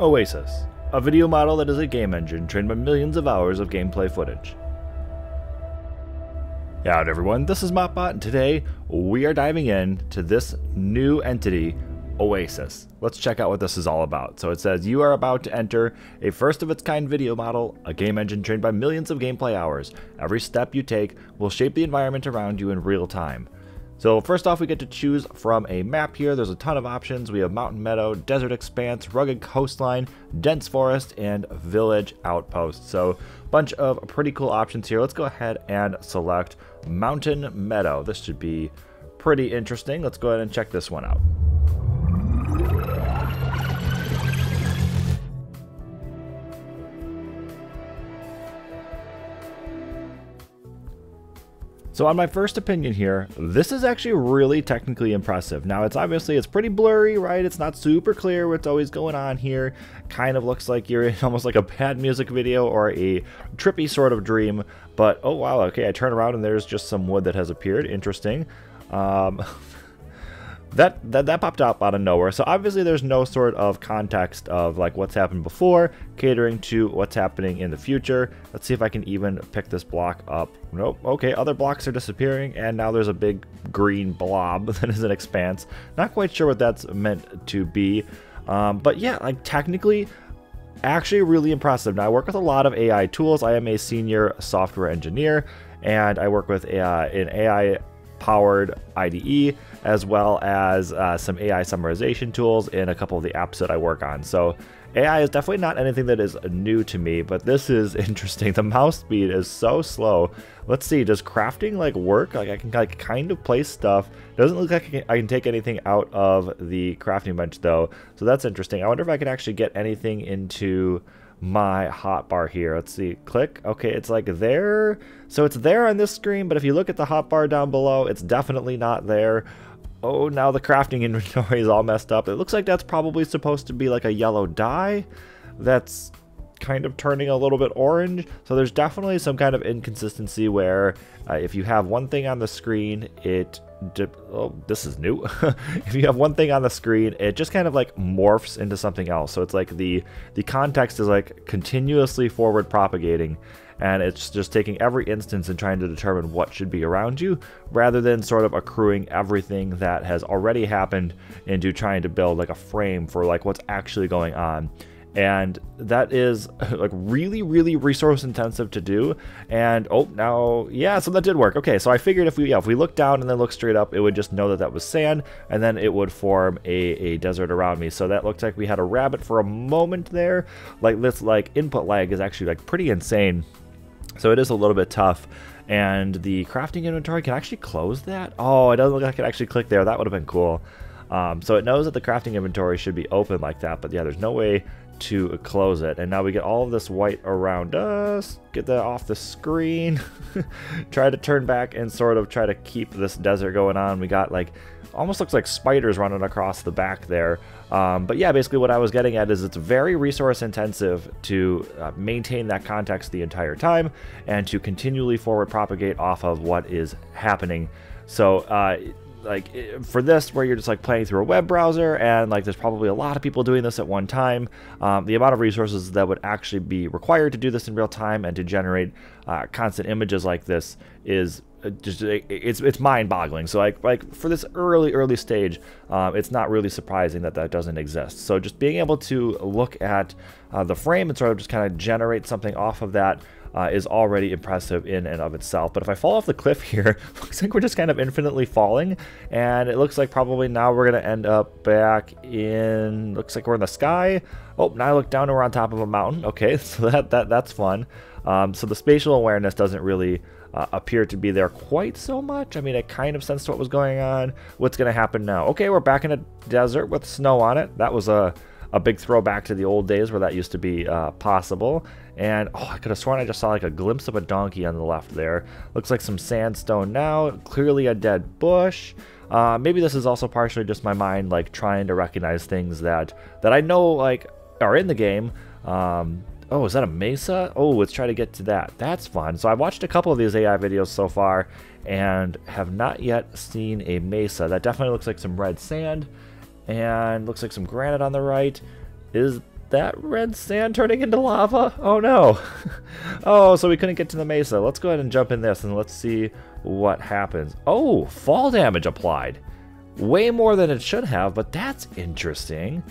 Oasis, a video model that is a game engine trained by millions of hours of gameplay footage. Howdy everyone, this is Mott Bot, and today we are diving in to this new entity, Oasis. Let's check out what this is all about. So it says you are about to enter a first of its kind video model, a game engine trained by millions of gameplay hours. Every step you take will shape the environment around you in real time. So first off, we get to choose from a map here. There's a ton of options. We have mountain meadow, desert expanse, rugged coastline, dense forest, and village outpost. So a bunch of pretty cool options here. Let's go ahead and select mountain meadow. This should be pretty interesting. Let's go ahead and check this one out. So on my first opinion here, this is actually really technically impressive. Now it's pretty blurry, right? It's not super clear what's always going on here. Kind of looks like you're in almost like a bad music video or a trippy sort of dream, but oh wow, okay, I turn around and there's just some wood that has appeared. Interesting. That popped up out of nowhere. So obviously there's no sort of context of like what's happened before, catering to what's happening in the future. Let's see if I can even pick this block up. Nope. Okay, other blocks are disappearing and now there's a big green blob that is an expanse. Not quite sure what that's meant to be. But yeah, like technically, actually really impressive. Now I work with a lot of AI tools. I am a senior software engineer and I work with an AI powered IDE, as well as some AI summarization tools in a couple of the apps that I work on. So AI is definitely not anything that is new to me, but this is interesting. The mouse speed is so slow. Let's see, does crafting like work? Like I can like kind of place stuff. Doesn't look like I can take anything out of the crafting bench though. So that's interesting. I wonder if I can actually get anything into my hotbar here. Let's see, click. Okay, it's like there. So it's there on this screen, but if you look at the hotbar down below, it's definitely not there. Oh, now the crafting inventory is all messed up. It looks like that's probably supposed to be like a yellow dye that's kind of turning a little bit orange. So there's definitely some kind of inconsistency where if you have one thing on the screen, oh, this is new. If you have one thing on the screen, it just kind of like morphs into something else. So it's like the context is like continuously forward propagating, and it's just taking every instance and trying to determine what should be around you, rather than sort of accruing everything that has already happened into trying to build like a frame for like what's actually going on. And that is like really, really resource intensive to do. And oh, now, yeah, so that did work. Okay, so I figured if we look down and then look straight up, it would just know that that was sand, and then it would form a desert around me. So that looked like we had a rabbit for a moment there. Like this like input lag is actually like pretty insane. So it is a little bit tough. And the crafting inventory, can I actually close that? Oh, it doesn't look like I could actually click there. That would have been cool. So it knows that the crafting inventory should be open like that, but yeah, there's no way to close it. And now we get all of this white around us. Get that off the screen. Try to turn back and sort of try to keep this desert going on. We got like almost looks like spiders running across the back there. But yeah, basically what I was getting at is it's very resource intensive to maintain that context the entire time and to continually forward propagate off of what is happening. So like for this, where you're just like playing through a web browser and like there's probably a lot of people doing this at one time, the amount of resources that would actually be required to do this in real time and to generate constant images like this is just it's mind-boggling. So like for this early stage, it's not really surprising that that doesn't exist. So just being able to look at the frame and sort of just kind of generate something off of that is already impressive in and of itself. But if I fall off the cliff here, looks like we're just kind of infinitely falling, and it looks like probably now we're gonna end up back in, looks like we're in the sky. Oh, now I look down and we're on top of a mountain. Okay, so that's fun. So the spatial awareness doesn't really appear to be there quite so much. I mean, I kind of sensed what was going on. What's gonna happen now? Okay, we're back in a desert with snow on it. That was a big throwback to the old days where that used to be possible. And oh, I could have sworn I just saw like a glimpse of a donkey on the left there. Looks like some sandstone now, clearly a dead bush. Maybe this is also partially just my mind like trying to recognize things that I know like are in the game. Oh, is that a mesa? Oh, let's try to get to that. That's fun. So I've watched a couple of these AI videos so far and have not yet seen a mesa. That definitely looks like some red sand and looks like some granite on the right. Is that red sand turning into lava? Oh no. Oh, so we couldn't get to the mesa. Let's go ahead and jump in this and let's see what happens. Oh, fall damage applied. Way more than it should have, but that's interesting.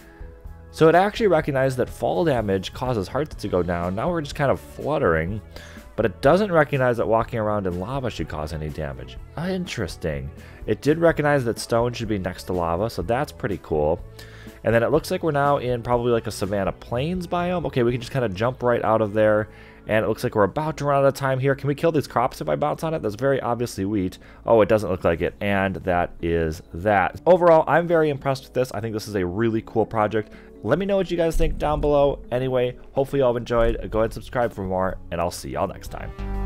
So it actually recognized that fall damage causes hearts to go down. Now we're just kind of fluttering, but it doesn't recognize that walking around in lava should cause any damage. Interesting. It did recognize that stone should be next to lava, so that's pretty cool. And then it looks like we're now in probably like a Savannah Plains biome. Okay, we can just kind of jump right out of there. And it looks like we're about to run out of time here. Can we kill these crops if I bounce on it? That's very obviously wheat. Oh, it doesn't look like it. And that is that. Overall, I'm very impressed with this. I think this is a really cool project. Let me know what you guys think down below. Anyway, hopefully y'all have enjoyed. Go ahead and subscribe for more, and I'll see y'all next time.